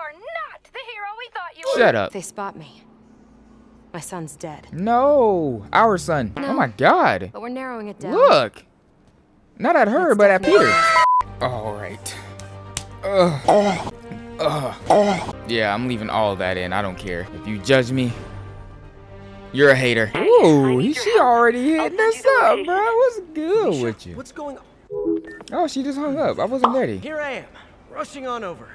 are not the hero we thought you were. Shut up. They spot me. My son's dead. No, our son. No. Oh my God. But we're narrowing it down. Look, not at her, but at Peter. All right. Ugh. Ugh. Yeah, I'm leaving all that in. I don't care. If you judge me, you're a hater. Ooh, she already hitting us up, bro. What's good with you? What's going on? Oh, she just hung up. I wasn't ready. Here I am, rushing on over.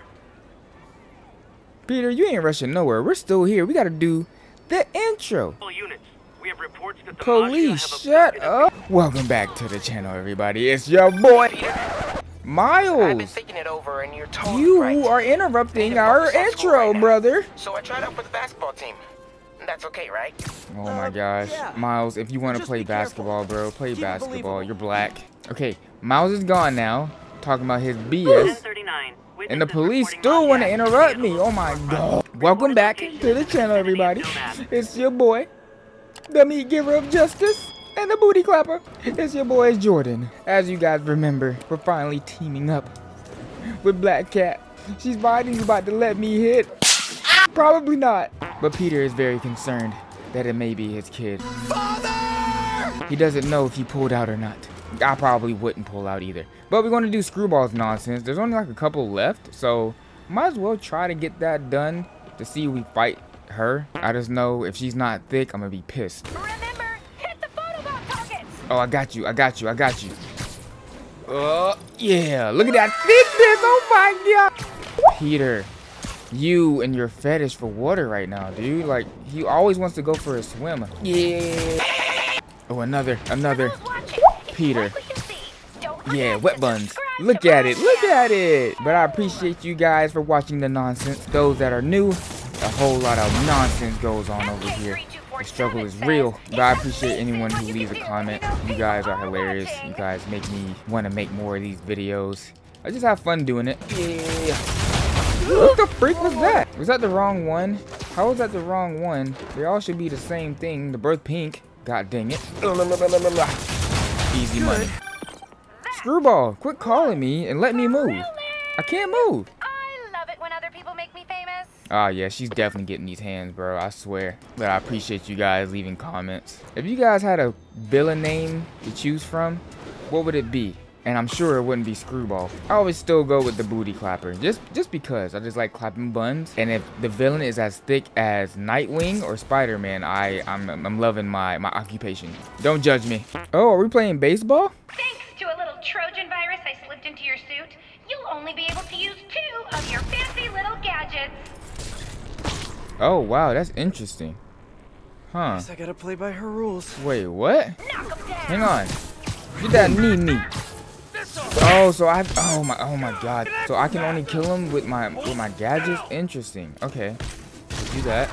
Peter, you ain't rushing nowhere. We're still here. We gotta do the intro. Units. We have reports that the police, shut up. Welcome back to the channel, everybody. It's your boy, Miles. I've been thinking it over, and you're totally right. You are interrupting our intro, right, brother. So I tried out for the basketball team. That's okay, right? Oh my gosh. Yeah. Miles, if you want to play basketball, bro, play basketball. You're black. Okay, Miles is gone now, talking about his BS. And the police still want to interrupt me. Oh my God. Welcome back to the channel, everybody. It's your boy, the meat giver of justice and the booty clapper. It's your boy Jordan. As you guys remember, we're finally teaming up with Black Cat. She's finally about to let me hit. Probably not. But Peter is very concerned that it may be his kid. Father! He doesn't know if he pulled out or not. I probably wouldn't pull out either. But we're going to do Screwball's nonsense. There's only like a couple left, so might as well try to get that done to see if we fight her. I just know if she's not thick, I'm going to be pissed. Remember, hit the photo bomb targets. Oh, I got you. I got you. I got you. Oh, yeah. Look at that thickness. Oh, my God. Peter, you and your fetish for water right now, dude. Like, he always wants to go for a swim. Yeah. Oh, another. Peter. Yeah, wet buns. Look at it. Look at it. But I appreciate you guys for watching the nonsense. Those that are new, a whole lot of nonsense goes on over here. The struggle is real. But I appreciate anyone who leaves a comment. You guys are hilarious. You guys make me want to make more of these videos. I just have fun doing it. Yeah. What the freak was that? Was that the wrong one? How was that the wrong one? They all should be the same thing. The birth pink. God dang it. Easy money. Screwball, quit calling me and let me move. I can't move. I love it when other people make me famous. Ah, yeah, she's definitely getting these hands, bro. I swear. But I appreciate you guys leaving comments. If you guys had a villain name to choose from, what would it be? And I'm sure it wouldn't be Screwball. I always still go with the booty clapper. Just because. I just like clapping buns. And if the villain is as thick as Nightwing or Spider-Man, I'm loving my occupation. Don't judge me. Oh, are we playing baseball? Thanks to a little Trojan virus I slipped into your suit, you'll only be able to use 2 of your fancy little gadgets. Oh, wow. That's interesting. Huh. Guess I gotta play by her rules. Wait, what? Knock 'em down. Hang on. Get that knee. Oh, so I have, oh my God. So I can only kill him with my gadgets? Interesting. Okay. Let's do that.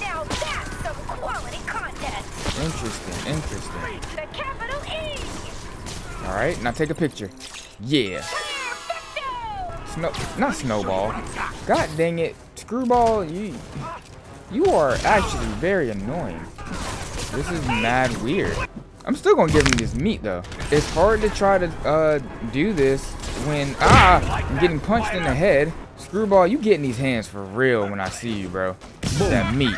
Now that's some quality content. Interesting. The capital E. All right, now take a picture. Yeah. Not Snowball. God dang it. Screwball, you are actually very annoying. This is mad weird. I'm still gonna give him this meat though. It's hard to try to do this when I'm getting punched in the head. Screwball, you getting these hands for real when I see you, bro. That meat.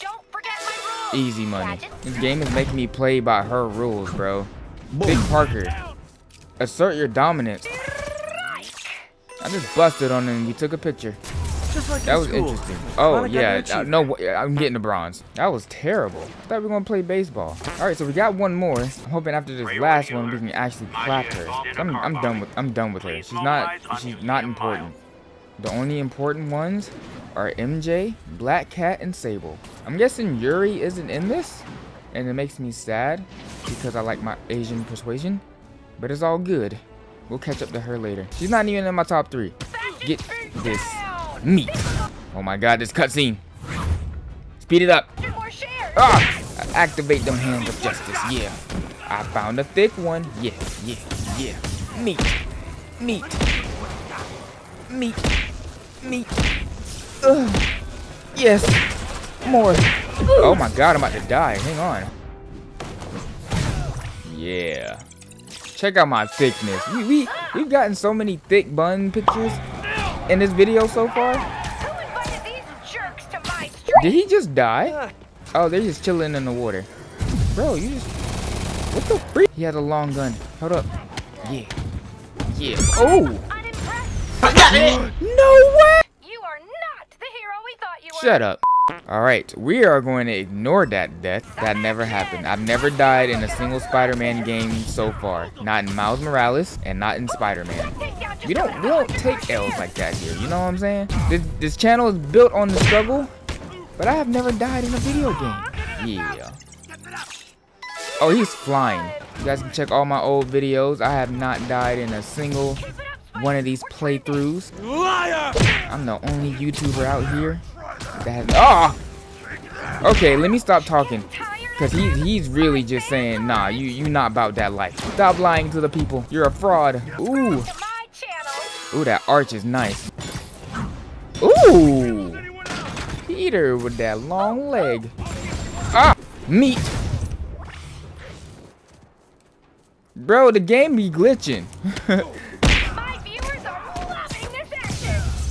Don't forget my rules. Easy money. This game is making me play by her rules, bro. Big Parker, assert your dominance. I just busted on him. We took a picture. That was interesting. Oh, yeah. No, I'm getting the bronze. That was terrible. I thought we were going to play baseball. All right, so we got one more. I'm hoping after this last one, we can actually clap her. I'm done with her. She's not important. The only important ones are MJ, Black Cat, and Sable. I'm guessing Yuri isn't in this, and it makes me sad because I like my Asian persuasion, but it's all good. We'll catch up to her later. She's not even in my top 3. Get this. Meat. Oh my God, this cutscene. Speed it up. Ah, activate them hands of justice. Yeah, I found a thick one. Yeah. Meat. Ugh. Yes, more. Oh my God, I'm about to die. Hang on. Yeah. Check out my thickness. We've gotten so many thick bun pictures. in this video so far? Who invited these jerks to my street? Did he just die? Oh, they're just chilling in the water. Bro, you just... What the freak? He had a long gun. Hold up. Yeah. Yeah. Oh! No way! You are not the hero we thought you were. Shut up. Alright, we are going to ignore that death. That never happened. I've never died in a single Spider-Man game so far. Not in Miles Morales and not in Spider-Man. We don't take L's like that here, you know what I'm saying? This channel is built on the struggle, but I have never died in a video game. Yeah. Oh, he's flying. You guys can check all my old videos. I have not died in a single one of these playthroughs. Liar! I'm the only YouTuber out here. Ah! Oh! Okay, let me stop talking, because he's really just saying, nah, you not about that life. Stop lying to the people. You're a fraud. Ooh. Ooh, that arch is nice. Ooh. Peter with that long leg. Ah! Meat. Bro, the game be glitching.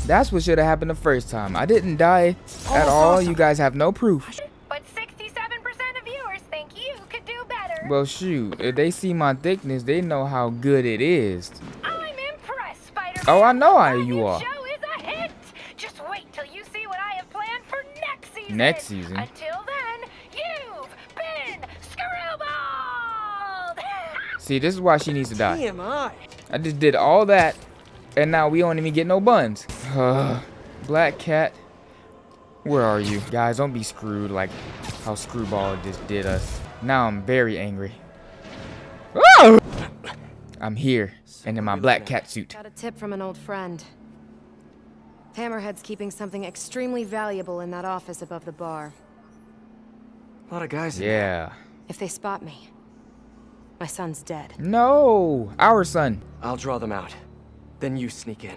That's what should have happened the first time. I didn't die at all. You guys have no proof. But 67% of viewers think you could do better. Well, shoot. If they see my thickness, they know how good it is. I'm impressed, Spider-Man. Oh, I know how you are. Show is a hit. Just wait till you see what I have planned for next season. Next season. Until then, you've been screwballed. See, this is why she needs to die. TMI. I just did all that, and now we don't even get no buns. Black Cat, where are you? Guys, don't be screwed like how Screwball just did us. Now I'm very angry. Oh! I'm here and in my black cat suit. Got a tip from an old friend. Hammerhead's keeping something extremely valuable in that office above the bar. A lot of guys. Yeah. If they spot me, my son's dead. No, our son. I'll draw them out. Then you sneak in.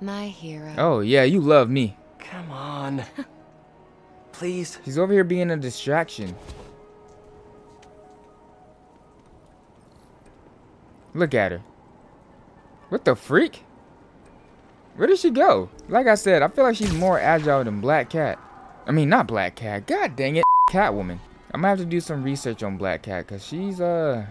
My hero. Oh, yeah, you love me. Come on. Please. He's over here being a distraction. Look at her. What the freak? Where did she go? Like I said, I feel like she's more agile than Black Cat. I mean, not Black Cat. God dang it. Catwoman. I'm gonna have to do some research on Black Cat, because she's a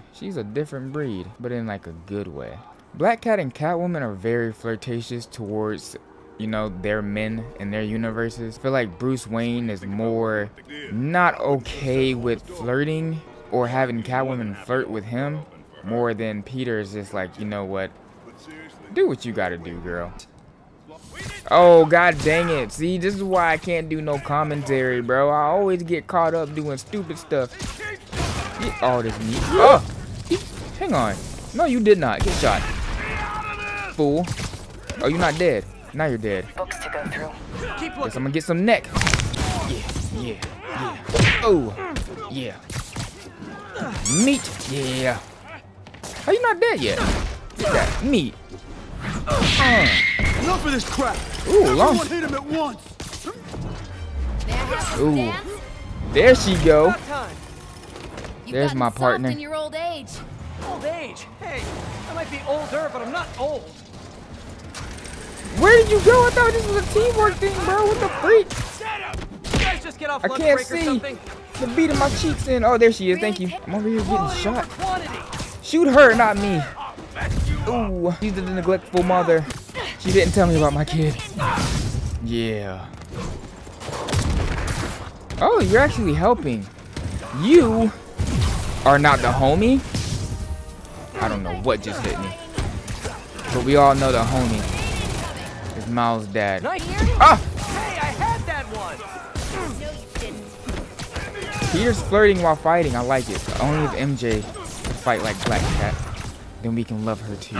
different breed, but in like a good way. Black Cat and Catwoman are very flirtatious towards, you know, their men and their universes. I feel like Bruce Wayne is more not okay with flirting or having Catwoman flirt with him more than Peter is just like, you know what, do what you gotta do, girl. Oh, god dang it. See, this is why I can't do no commentary, bro. I always get caught up doing stupid stuff. Get all this meat. Oh, hang on. No, you did not. Get shot. Fool. Oh, you're not dead. Now you're dead. Books to go through. Guess I'm gonna get some neck. Yeah, yeah, yeah. Oh, yeah. Meat. Yeah. How you not dead yet? Get that meat. Enough of this crap. Ooh, long. Hit him at once. Ooh. There she go. There's my partner. In your old age. Old age? Hey, I might be older, but I'm not old. Where did you go? I thought this was a teamwork thing, bro. What the freak? Shut up. You guys just get off lunch break or something. I can't see. The beat of my cheeks in. Oh, there she is. Thank you. I'm over here getting shot. Shoot her, not me. Ooh, she's the neglectful mother. She didn't tell me about my kid. Yeah. Oh, you're actually helping. You are not the homie. I don't know what just hit me. But we all know the homie is Miles' dad. Ah! Hey, I had that one. No, you didn't. Peter's flirting while fighting. I like it. But only if MJ can fight like Black Cat, then we can love her too.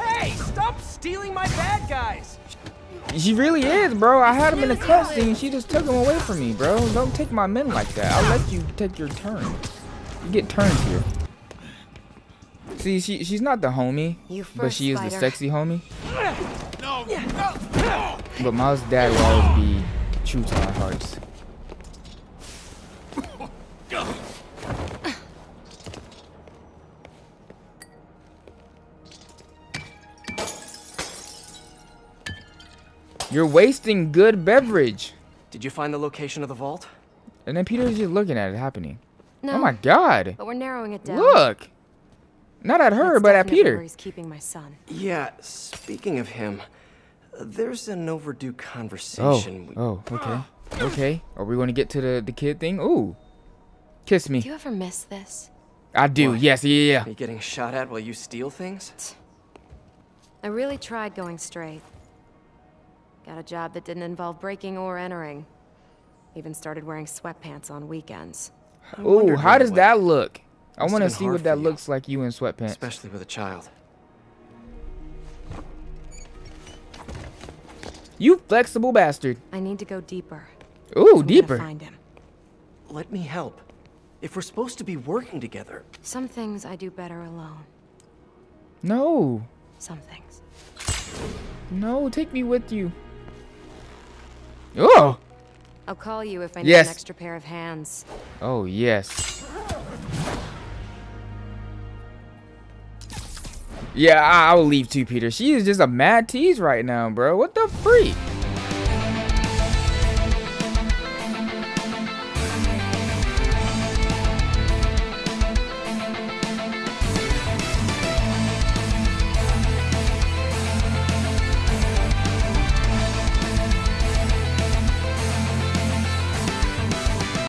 Hey, stop stealing my bad guys. She really is, bro. I had him in a cutscene. She just took him away from me, bro. Don't take my men like that. I'll let you take your turn. You get turns here. See, she's not the homie, but she is the sexy homie. But Miles' dad will always be true to our hearts. You're wasting good beverage. Did you find the location of the vault? And then Peter's just looking at it happening. No, oh my God! But we're narrowing it down. Look, not at her, but at Peter. He's keeping my son. Yeah. Speaking of him, there's an overdue conversation. Oh. Oh. Okay. Okay. Are we going to get to the kid thing? Ooh. Kiss me. Do you ever miss this? I do. What? Yes. Yeah. Are you getting shot at while you steal things? I really tried going straight. Got a job that didn't involve breaking or entering. Even started wearing sweatpants on weekends. Ooh, how does that look? I want to see what that looks like, you in sweatpants. Especially with a child. You flexible bastard. I need to go deeper. Ooh, deeper. Find him. Let me help. If we're supposed to be working together. Some things I do better alone. No. Some things. No, take me with you. Oh. I'll call you if I need an extra pair of hands. Oh, yes. Yeah, I'll leave too, Peter. She is just a mad tease right now, bro. What the freak?